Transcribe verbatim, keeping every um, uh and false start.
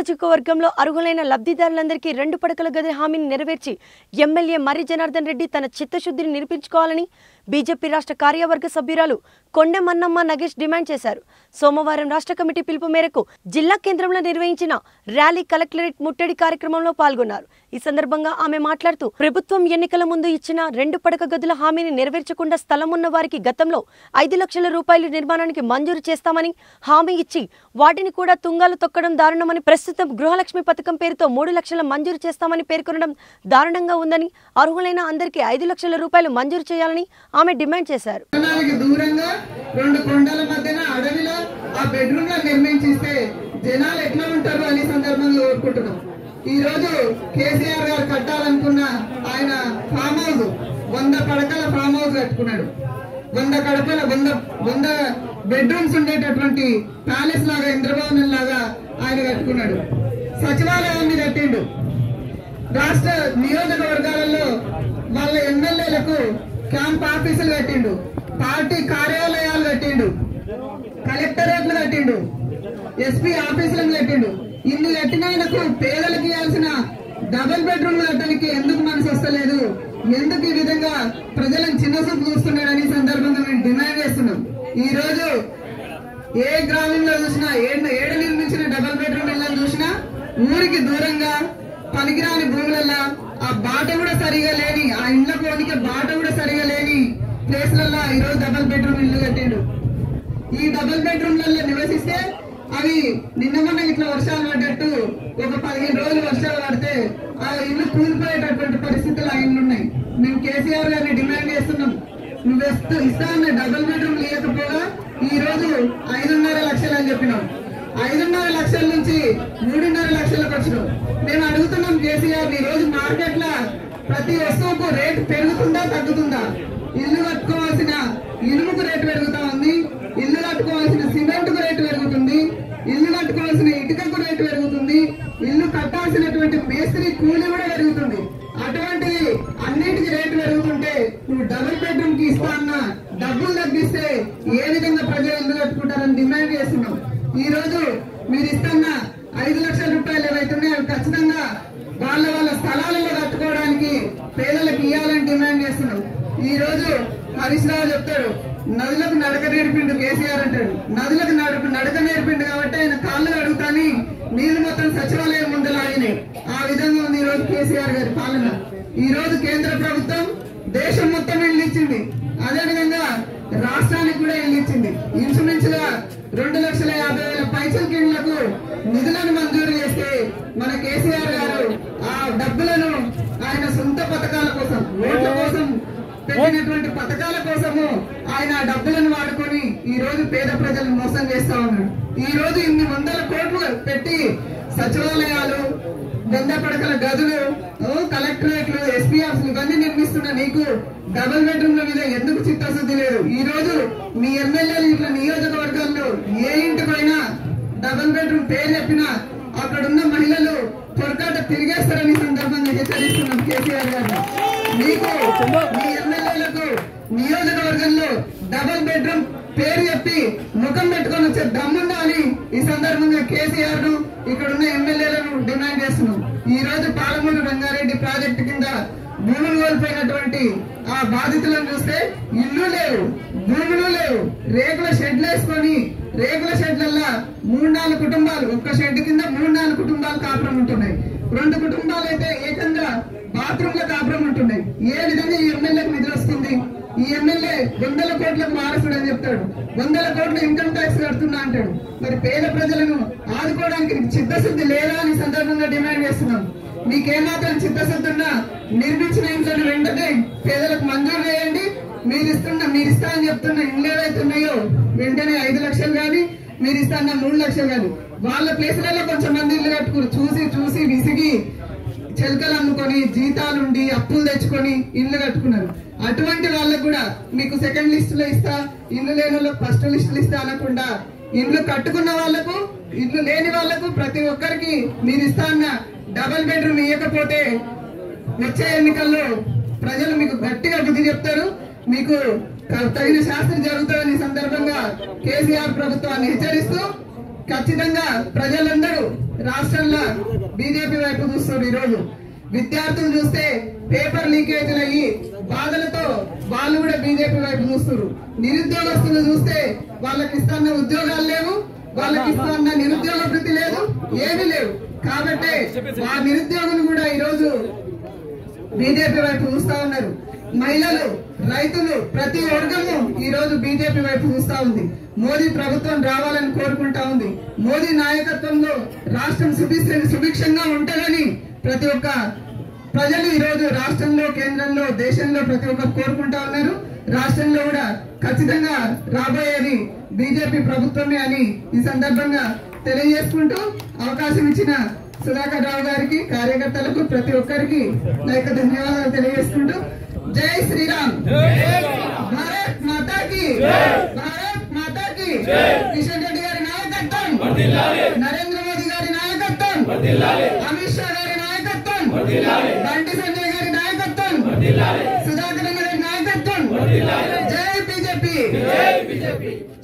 నియోజకవర్గంలో అర్హులైన లబ్ధిదారులందరికీ రెండు పడకల గది హామీని నెరవేర్చి ఎమ్మెల్యే మర్రి జనార్దన్ రెడ్డి తన చిత్తశుద్ధిని నిరూపించుకోవాలని బీజేపీ రాష్ట్ర కార్యవర్గ సభ్యురాలు కొండమన్నమ్మ నగేష్ డిమాండ్ చేశారు. సోమవారం రాష్ట్ర కమిటీ పిలుపు మేరకు జిల్లా కేంద్రంలో నిర్వహించిన ర్యాలీ కలెక్టరేట్ ముట్టడి కార్యక్రమంలో పాల్గొన్నారు. ఈ సందర్భంగా ఆమె మాట్లాడుతూ ప్రభుత్వం ఎన్నికల ముందు ఇచ్చిన రెండు పడక గదుల హామీని నెరవేర్చకుండా స్థలం ఉన్న వారికి గతంలో ఐదు లక్షల రూపాయల నిర్మాణానికి మంజూరు చేస్తామని హామీ ఇచ్చి వాటిని కూడా తుంగాలు తొక్కడం దారుణమని, ప్రస్తుతం గృహలక్ష్మి పథకం పేరుతో మూడు లక్షల మంజూరు చేస్తామని పేర్కొనడం దారుణంగా ఉందని, అర్హులైన అందరికీ ఐదు లక్షల రూపాయలు మంజూరు చేయాలని ఆమె డిమాండ్ చేశారు. ఈ రోజు కేసీఆర్ గారు కట్టాలనుకున్న ఆయన ఫామ్ హౌస్ వంద పడకల ఫామ్ హౌస్ కట్టుకున్నాడు. వంద కడపల వంద వంద బెడ్రూమ్స్ ఉండేటటువంటి ప్యాలెస్ లాగా ఇంద్రభవనం లాగా ఆయన కట్టుకున్నాడు. సచివాలయాన్ని కట్టిండు. రాష్ట్ర నియోజకవర్గాలలో వాళ్ళ ఎమ్మెల్యేలకు క్యాంప్ ఆఫీసులు కట్టిండు, పార్టీ కార్యాలయాలు కట్టిండు, కలెక్టరేట్లు కట్టిండు, ఎస్పీ ఆఫీసులను కట్టిండు. ఇన్ని కట్టిన ఆయనకు పేదలకు ఇవ్వాల్సిన డబుల్ బెడ్రూమ్ కట్టడానికి ఎందుకు మనసు వస్తలేదు? ఎందుకు ఈ విధంగా ప్రజలను చిన్న చూపు చూస్తున్నాడని సందర్భంగా మేము డిమాండ్ చేస్తున్నాం. ఈ రోజు ఏ గ్రామంలో చూసినా ఏడ నిర్మించిన డబల్ బెడ్రూమ్ ఇళ్ళని చూసినా ఊరికి దూరంగా పనికిరాని భూములలో ఆ బాట కూడా సరిగా లేని ఆ ఇళ్లకు వనికి బాట కూడా సరిగా లేని ప్లేస్లలో ఈ రోజు డబల్ బెడ్రూమ్ ఇల్లు కట్టిండు. ఈ డబల్ బెడ్రూమ్లలో నివసిస్తే అవి నిన్న మొన్న ఇట్లా వర్షాలు పడ్డట్టు ఒక పదిహేను రోజులు వర్షాలు పడితే ఆ ఇల్లు కూలిపోయేటటువంటి పరిస్థితులు ఆ ఇళ్ళు ఉన్నాయి. మేము కేసీఆర్ గారిని డిమాండ్ చేస్తున్నాం. నువ్వు ఇస్తా అన్న డబుల్ బెడ్రూమ్ లేకపోగా ఈ రోజు ఐదున్నర లక్షలు అని చెప్పినాం. ఐదున్నర లక్షల నుంచి మూడున్నర లక్షలకు వచ్చినాం. మేము అడుగుతున్నాం కేసీఆర్, ఈ రోజు మార్కెట్ లో ప్రతి వస్తువుకు రేటు పెరుగుతుందా తగ్గుతుందా? ఇల్లు కట్టుకోవాల్సిన ఇనుముకు రేటు పెరుగుతా ఉంది, ఇల్లు కట్టుకోవాల్సిన సిమెంట్ కు రేటు పెరుగుతుంది, ఇల్లు కట్టుకోవాల్సిన ఇటుకకు రేటు పెరుగుతుంది, ఇల్లు కట్టాల్సినటువంటి మేస్త్రి కూలి కూడా పెరుగుతుంది. అటువంటి అన్నిటికీ రేటు పెరుగుతుంటే నువ్వు డబుల్ బెడ్రూమ్ కి ఇస్తా అన్న డబ్బులు తగ్గిస్తే ఏ విధంగా ప్రజలు ఇల్లు కట్టుకుంటారని డిమాండ్ చేస్తున్నాం. ఈ రోజు మీరు ఇస్తున్న ఐదు లక్షల రూపాయలు ఏవైతున్నాయో అవి ఖచ్చితంగా వాళ్ళ వాళ్ళ స్థలాలలో కట్టుకోవడానికి పేదలకు ఇవ్వాలని డిమాండ్ చేస్తున్నాం. ఈ రోజు హరీష్ రావు చెప్తాడు, నదులకు నడక నేర్పిండు కేసీఆర్ అంటాడు. నదులకు నడక నడక నేర్పిండు కాబట్టి ఆయన కాళ్ళు అడుగుతాని నీళ్లు మొత్తం సచివాలయం ముందు లాగినాయి. ఆ విధంగా ఉంది ఈ రోజు కేసీఆర్ గారి పాలన. ఈ రోజు కేంద్ర ప్రభుత్వం దేశం మొత్తం ఇల్లు ఇచ్చింది, అదేవిధంగా రాష్ట్రానికి కూడా ఇల్లు ఇచ్చింది. ఇంచుమించుగా రెండు లక్షల యాభై వేల పైసల కిండ్లకు నిధులను మంజూరు చేస్తే మన కేసీఆర్ గారు ఆ డబ్బులను ఆయన సొంత పథకాల కోసం, ఓట్ల కోసం పెట్టినటువంటి పథకాల కోసము ఆయన డబ్బులను వాడుకొని ఈ రోజు పేద ప్రజలను మోసం చేస్తా ఉన్నాడు. ఈ రోజు ఇన్ని వందల కోట్లు పెట్టి సచివాలయాలు, వంద పడకల గదులు, కలెక్టరేట్లు, ఎస్పీ ఆఫీసులు ఇవన్నీ నిర్మిస్తున్నా నీకు డబుల్ బెడ్రూమ్ల మీద ఎందుకు చిత్తశుద్ధి లేదు? ఈ రోజు మీ ఎమ్మెల్యేలు ఇట్లా నియోజకవర్గాల్లో ఏ ఇంటికైనా డబుల్ బెడ్రూమ్ పేరు చెప్పినా అక్కడున్న మహిళలు పొరకాట తిరిగేస్తారని సందర్భంగా హెచ్చరిస్తున్నాం కేసీఆర్ గారు. మీకు మీ ఎమ్మెల్యేలకు నియోజకవర్గంలో డబుల్ బెడ్రూమ్ పేరు చెప్పి ముఖం పెట్టుకొని వచ్చే దమ్ముందా అని ఈ సందర్భంగా కేసీఆర్ ను, ఇక్కడ ఉన్న ఎమ్మెల్యేలను డిమాండ్ చేస్తున్నాం. ఈ రోజు పాలమూరు రంగారెడ్డి ప్రాజెక్టు కింద భూములు కోల్పోయినటువంటి ఆ బాధితులను చూస్తే ఇల్లు లేవు, భూములు లేవు, రేకుల షెడ్లు వేసుకొని రేకుల షెడ్లల్లా మూడు నాలుగు కుటుంబాలు, ఒక్క షెడ్ కింద మూడు నాలుగు కుటుంబాలు కాపురం ఉంటున్నాయి. రెండు కుటుంబాలు అయితే ఏకంగా బాత్రూమ్ల కాపురం ఉంటున్నాయి. ఏ విధంగా ఈ ఎమ్మెల్యేకు నిధులు వస్తుంది? ఈ ఎమ్మెల్యే వందల కోట్లకు వారసుడు అని చెప్తాడు, వందల కోట్లు ఇన్కమ్ ట్యాక్స్ కడుతున్నా అంటాడు. మరి పేద ప్రజలను ఆదుకోవడానికి చిత్తశుద్ధి లేదా అని సందర్భంగా డిమాండ్ చేస్తున్నాం. మీకేమాత్రం చిత్తశుద్ధి ఉన్నా నిర్మించిన ఇంట్లో వెంటనే పేదలకు మంజూరు చేయండి. మీరు ఇస్తున్న మీరు ఇస్తా అని చెప్తున్న ఇండ్లు ఏవైతున్నాయో వెంటనే ఐదు లక్షలు కానీ మీరు ఇస్తా అన్న మూడు లక్షలు కానీ వాళ్ళ ప్లేసులలో కొంచెం మంది ఇల్లు కట్టుకుని చూసి చూసి విసిగి చెలకలు అమ్ముకొని జీతాలుండి అప్పులు తెచ్చుకొని ఇల్లు కట్టుకున్నారు. అటువంటి వాళ్ళకు కూడా మీకు సెకండ్ లిస్ట్ లో ఇస్తా, ఇల్లు లేని వాళ్ళకు ఫస్ట్ లిస్టులు ఇస్తా అనకుండా ఇల్లు కట్టుకున్న వాళ్లకు, ఇల్లు లేని వాళ్లకు ప్రతి ఒక్కరికి మీరు ఇస్తా అన్న డబల్ బెడ్రూమ్ ఇవ్వకపోతే వచ్చే ఎన్నికల్లో ప్రజలు మీకు గట్టిగా బుద్ధి చెప్తారు, మీకు తగిన శాస్త్రం జరుగుతుందని సందర్భంగా కేసీఆర్ ప్రభుత్వాన్ని హెచ్చరిస్తూ ఖచ్చితంగా ప్రజలందరూ రాష్ట్రంలో బీజేపీ వైపు చూస్తున్నారు ఈ రోజు విద్యార్థులు చూస్తే పేపర్ లీకేజ్ అయ్యి బాధలతో వాళ్ళు కూడా బీజేపీ వైపు చూస్తున్నారు నిరుద్యోగస్తులు చూస్తే వాళ్ళకి ఇస్తున్న ఉద్యోగాలు లేవు వాళ్ళకి ఇస్తున్న నిరుద్యోగ భృతి లేదు ఏమీ లేవు కాబట్టి ఆ నిరుద్యోగులు కూడా ఈ రోజు బీజేపీ వైపు చూస్తా ఉన్నారు మహిళలు రైతులు ప్రతి వర్గము ఈ రోజు బీజేపీ వైపు చూస్తా ఉంది మోడీ ప్రభుత్వం రావాలని కోరుకుంటా ఉంది మోడీ నాయకత్వంలో రాష్ట్రం సుభిక్షంగా ఉండాలని ప్రతి ఒక్క ప్రజలు ఈ రోజు రాష్ట్రంలో కేంద్రంలో దేశంలో ప్రతి ఒక్కరు కోరుకుంటా ఉన్నారు రాష్ట్రంలో కూడా ఖచ్చితంగా రాబోయేది బీజేపీ ప్రభుత్వమే అని ఈ సందర్భంగా తెలియజేసుకుంటూ అవకాశం ఇచ్చిన సుధాకర్ రావు గారికి కార్యకర్తలకు ప్రతి ఒక్కరికి నా యొక్క ధన్యవాదాలు తెలియజేసుకుంటూ जय श्री राम भारत माता की भारत माता की किशन रेड्डी गारी नायकत्वं नरेंद्र मोदी गारी नायकत्वं अमित शाह गारी नायकत्वं बंटी संजय गारी नायकत्वं सुधाकर नायकत्वं जय बीजेपी।